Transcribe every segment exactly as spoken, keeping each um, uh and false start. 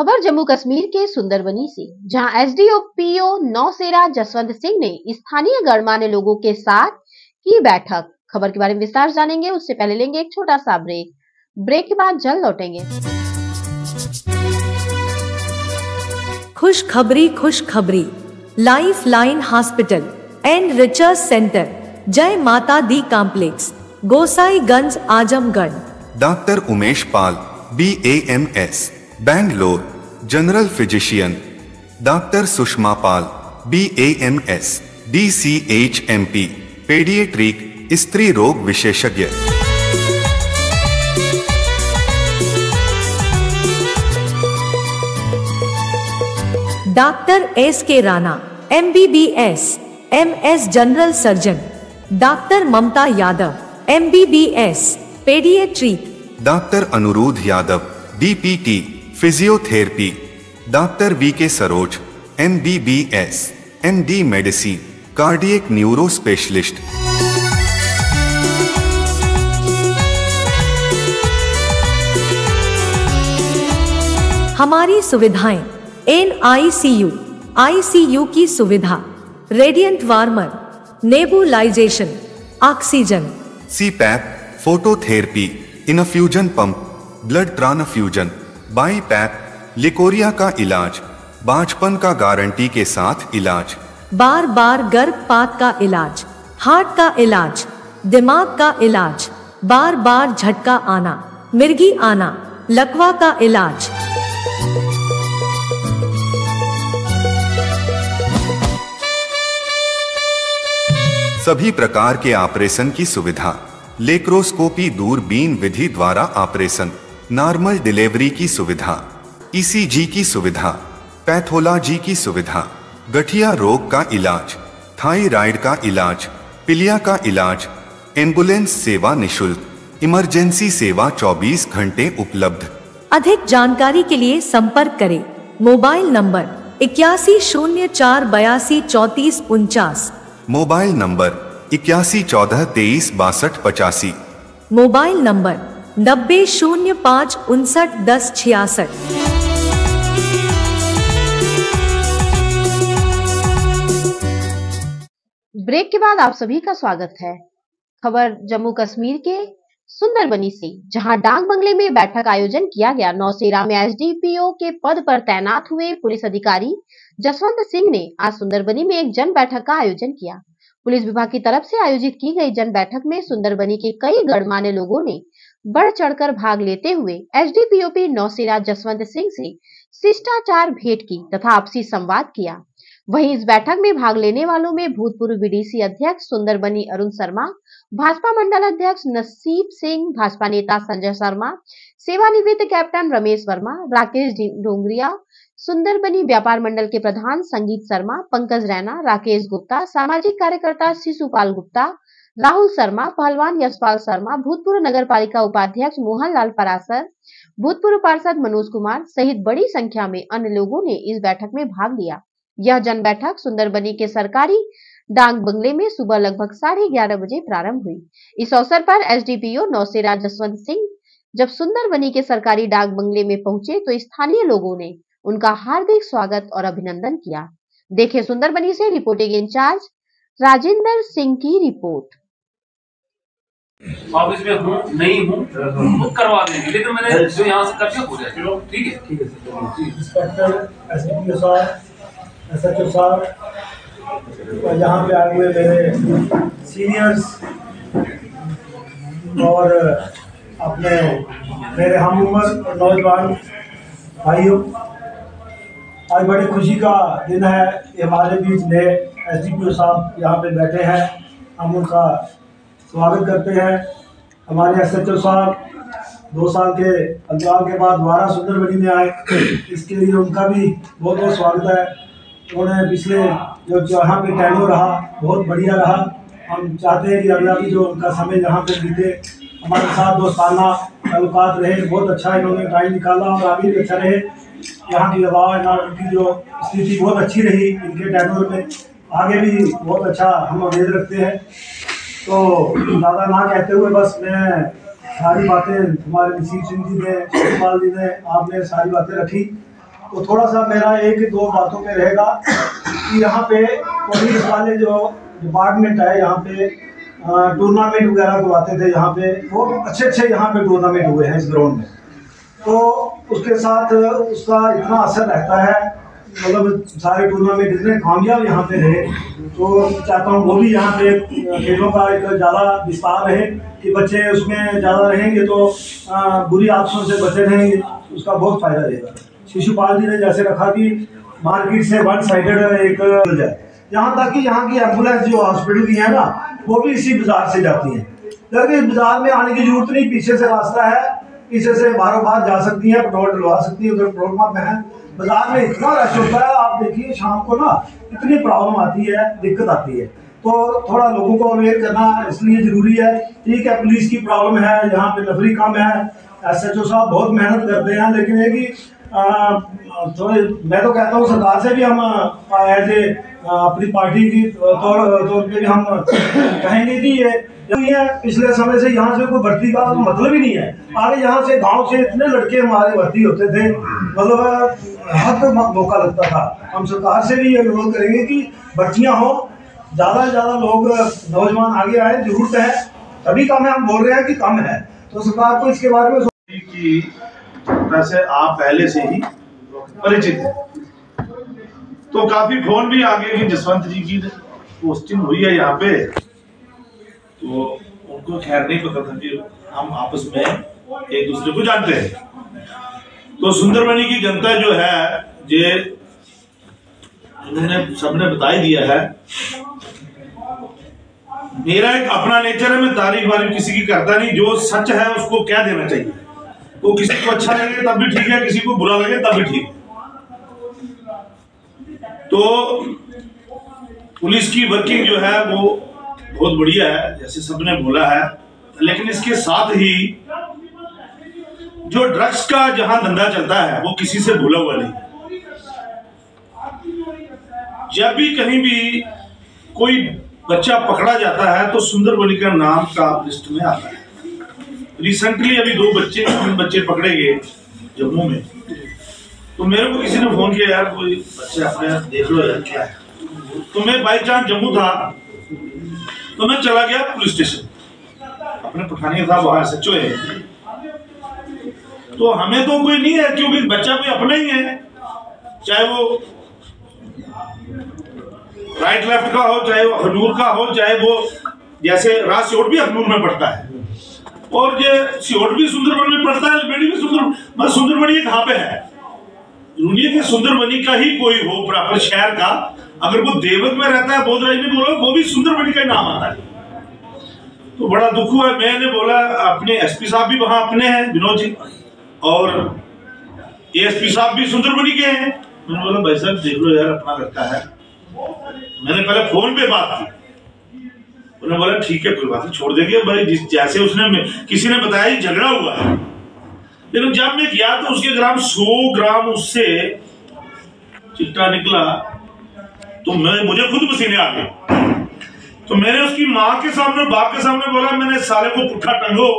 खबर जम्मू कश्मीर के सुंदरबनी से, जहां एसडीओ पीओ नौशेरा जसवंत सिंह ने स्थानीय गणमान्य लोगों के साथ की बैठक। खबर के बारे में विस्तार जानेंगे, उससे पहले लेंगे एक छोटा सा ब्रेक। ब्रेक के बाद जल्द लौटेंगे। खुश खबरी, खुश खबरी life line hospital and research centre, Jai Mata Di complex, Gosai Ganj, Azamgarh. Doctor Umesh Pal B A M S Bangalore, general physician. Doctor Sushma Pal B A M S D C H M P paediatric, स्त्री रोग विशेषज्ञ। Doctor S K Rana M B B S M S general surgeon. Doctor Mamta Yadav M B B S paediatric. Doctor Anurudh Yadav D P T physiotherapy. Doctor V K Saroj M B B S M D medicine cardiac neuro specialist. हमारी सुविधाएं N I C U, I C U की सुविधा, radiant warmer, nebulisation, oxygen, C PAP, phototherapy, infusion pump, blood transfusion, BiPAP, leucorrhoea का इलाज, बांझपन का guarantee के साथ इलाज, बार बार गर्भपात का इलाज, हार्ट का इलाज, दिमाग का इलाज, बार बार झटका आना, मिर्गी आना, लकवा का इलाज। सभी प्रकार के ऑपरेशन की सुविधा, लेक्रोस्कोपी दूरबीन विधि द्वारा ऑपरेशन, नॉर्मल डिलीवरी की सुविधा, ई सी जी की सुविधा, पैथोलॉजी की सुविधा, गठिया रोग का इलाज, थायराइड का इलाज, पीलिया का इलाज, एम्बुलेंस सेवा निशुल्क, इमरजेंसी सेवा चौबीस घंटे उपलब्ध। अधिक जानकारी के लिए संपर्क करें मोबाइल नंबर इक्यासी शून्य चार बयासी चौतीस उनचास, मोबाइल नंबर इक्यासी चौदह तेईस बासठ पचासी, मोबाइल नंबर नब्बे शून्य पाँच उनसठ दस छियासठ। ब्रेक के बाद आप सभी का स्वागत है। खबर जम्मू कश्मीर के सुंदरबनी से, जहां डाक बंगले में बैठक आयोजन किया गया। नौशेरा में एस डी पी ओ के पद पर तैनात हुए पुलिस अधिकारी जसवंत सिंह ने आज सुंदरबनी में एक जन बैठक का आयोजन किया। पुलिस विभाग की तरफ से आयोजित की गई जन बैठक में सुंदरबनी के कई गणमान्य लोगों ने बढ़ चढ़कर भाग लेते हुए S D P O P Nowshera Jaswant Singh से शिष्टाचार भेंट की तथा आपसी संवाद किया। वहीं इस बैठक में भाग लेने वालों में भूतपूर्व बी डी सी अध्यक्ष सुंदरबनी अरुण शर्मा, भाजपा मंडल अध्यक्ष नसीब सिंह, भाजपा नेता संजय शर्मा, सेवानिवृत्त कैप्टन रमेश वर्मा, राकेश डोंगरिया, सुंदरबनी व्यापार मंडल के प्रधान संगीत शर्मा, पंकज रैना, राकेश गुप्ता, सामाजिक कार्यकर्ता शिशुपाल गुप्ता, राहुल शर्मा, पहलवान यशपाल शर्मा, भूतपूर्व नगर पालिका उपाध्यक्ष मोहनलाल परासर, भूतपूर्व पार्षद मनोज कुमार सहित बड़ी संख्या में अन्य लोगों ने इस बैठक में भाग लिया। यह जन बैठक सुंदरबनी के सरकारी डाक बंगले में सुबह लगभग साढ़े ग्यारह बजे प्रारंभ हुई। इस अवसर पर S D P O Nowshera Jaswant Singh जब सुंदरबनी के सरकारी डाक बंगले में पहुंचे तो स्थानीय लोगों ने उनका हार्दिक स्वागत और अभिनंदन किया। देखें सुंदरबनी से रिपोर्टिंग इंचार्ज राजेंद्र सिंह की रिपोर्ट। ऑफिस में हूँ, नहीं हूँ, बुक करवा देंगे, लेकिन मैंने जो यहाँ से कब्जा हो जाए। ठीक है, ठीक है sir. Inspector, S D P O साहब, एस एच ओ साहब और यहाँ पे आए हुए मेरे सीनियर्स और अपने मेरे हम उम्र नौजवान भाइयों, आज बड़ी खुशी का दिन है। हमारे बीच में एस डी पी ओ साहब यहाँ पे बैठे हैं, हम उनका स्वागत करते हैं। हमारे एस एच ओ साहब दो साल के अंतराल के बाद दोबारा सुंदरबनी में आए, इसके लिए उनका भी बहुत बहुत स्वागत है। उन्होंने पिछले जो यहाँ पे टैनो रहा बहुत बढ़िया रहा। हम चाहते हैं कि अगला भी जो उनका समय यहाँ पे बीते, हमारे साथ दोस्ताना ताल्लुकात रहे। बहुत अच्छा इन्होंने टाइम निकाला और आगे भी अच्छा रहे। यहाँ की दबाव की जो स्थिति बहुत अच्छी रही इनके टैनोर में, आगे भी बहुत अच्छा हम उम्मीद रखते हैं। तो दादा ना कहते हुए बस मैं सारी बातें हमारे नसीब सिंह जी ने, शिशुपाल जी ने, आपने सारी बातें रखी वो थोड़ा सा मेरा एक दो बातों पे रहेगा कि यहाँ पे पुलिस वाले जो डिपार्टमेंट है यहाँ पे टूर्नामेंट वगैरह करवाते थे, यहाँ पे वो अच्छे अच्छे यहाँ पे टूर्नामेंट हुए हैं इस ग्राउंड में, तो उसके साथ उसका इतना असर रहता है, मतलब सारे टूर्नामेंट इतने कामयाब यहाँ पे रहे, तो चाहता हूँ वो भी यहाँ पे खेलों का एक ज़्यादा विस्तार रहे कि बच्चे उसमें ज़्यादा रहेंगे तो बुरी आदतों से बचे रहेंगे, उसका बहुत फायदा रहेगा। शिशुपाल जी ने जैसे रखा कि मार्केट से वन साइडेड एक मिल जाए, यहाँ तक कि यहाँ की एम्बुलेंस जो हॉस्पिटल की है ना वो भी इसी बाज़ार से जाती है, जबकि इस बाज़ार में आने की जरूरत नहीं, पीछे से रास्ता है, पीछे से बारों बार जा सकती है, पेट्रोल डलवा सकती है, उधर पेट्रोल पंप है। बाजार में इतना रश होता है, आप देखिए शाम को ना इतनी प्रॉब्लम आती है, दिक्कत आती है, तो थोड़ा लोगों को अवेयर करना इसलिए ज़रूरी है। ठीक है, पुलिस की प्रॉब्लम है, यहाँ पे नफरी कम है, एस एच ओ साहब बहुत मेहनत करते हैं, लेकिन ये कि थोड़े मैं तो कहता हूँ सरकार से भी हम एज ए अपनी पार्टी की तौर तौर पर भी हम कहेंगे कि ये नहीं है, पिछले समय से यहाँ से कोई भर्ती का मतलब ही नहीं है। आगे यहाँ से गांव से इतने लड़के हमारे भर्ती होते थे, मतलब हर मौका लगता था। हम सरकार से भी ये अनुरोध करेंगे कि भर्तियाँ हों, ज़्यादा से ज़्यादा लोग नौजवान आगे आए, जरूरत है, तभी कम है, हम बोल रहे हैं कि कम है, तो सरकार को इसके बारे में कि वैसे आप पहले से ही परिचित हैं, तो काफ़ी फोन भी आ गए कि जसवंत जी की पोस्टिंग हुई है यहाँ पे, तो उनको खैर नहीं पता था कि हम आपस में एक दूसरे को जानते हैं। तो सुंदरबनी की जनता जो है, ये इन्होंने सबने बता ही दिया है। मेरा एक अपना नेचर है, मैं तारीफ वारीफ किसी की करता नहीं, जो सच है उसको क्या देना चाहिए, वो तो किसी को अच्छा लगे तब भी ठीक है, किसी को बुरा लगे तब भी ठीक है। तो पुलिस की वर्किंग जो है वो बहुत बढ़िया है, जैसे सबने बोला है, लेकिन इसके साथ ही जो ड्रग्स का जहां धंधा चलता है वो किसी से भूला हुआ नहीं। जब भी कहीं भी कोई बच्चा पकड़ा जाता है तो सुंदरबनी का नाम का लिस्ट में आता है। रिसेंटली अभी दो बच्चे बच्चे पकड़े गए जम्मू में, तो मेरे को किसी ने फोन किया, यार कोई बच्चे अपने देख लो यार क्या है। तो मैं बाई चांस जम्मू था, तो मैं चला गया पुलिस स्टेशन, अपने पठानिया साहब वहां सचो है, तो हमें तो कोई नहीं है क्योंकि बच्चा कोई अपना ही है, चाहे वो राइट लेफ्ट का हो, चाहे वो हजूर का हो, चाहे वो जैसे राज सियोट भी हजूर में पड़ता है और ये सियोट भी सुंदरबन में पड़ता है, बेड़ी भी सुंदर बस सुंदरबन ये कहाँ पे है। दुनिया के सुंदरबनी का ही कोई हो प्रॉपर शहर का, अगर वो देवत में रहता है, बोधराज में बोला, वो भी सुंदरबनी का नाम आता है, तो बड़ा दुख हुआ। मैंने बोला अपने एसपी साहब भी वहां अपने हैं विनोद जी, और एएसपी साहब भी सुंदरबनी के हैं। मैंने बोला भाई साहब देख लो यार अपना लड़का है, मैंने पहले फोन पे बात की, उन्होंने बोला ठीक है कोई बात नहीं, छोड़ देंगे भाई। जैसे उसने किसी ने बताया झगड़ा हुआ है, लेकिन जब मैं गया तो उसके ग्राम सौ ग्राम उससे चिट्टा निकला, तो मैं मुझे खुद पसीने आ गए। तो मैंने उसकी माँ के सामने बाप के सामने बोला, मैंने साले को पुट्ठा टंगो,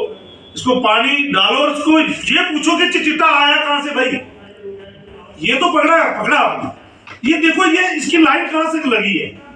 इसको पानी डालो और इसको ये पूछो कि चिचिता आया कहां से भाई, ये तो पकड़ा पकड़ा आपने, ये देखो ये इसकी लाइट कहां से लगी है।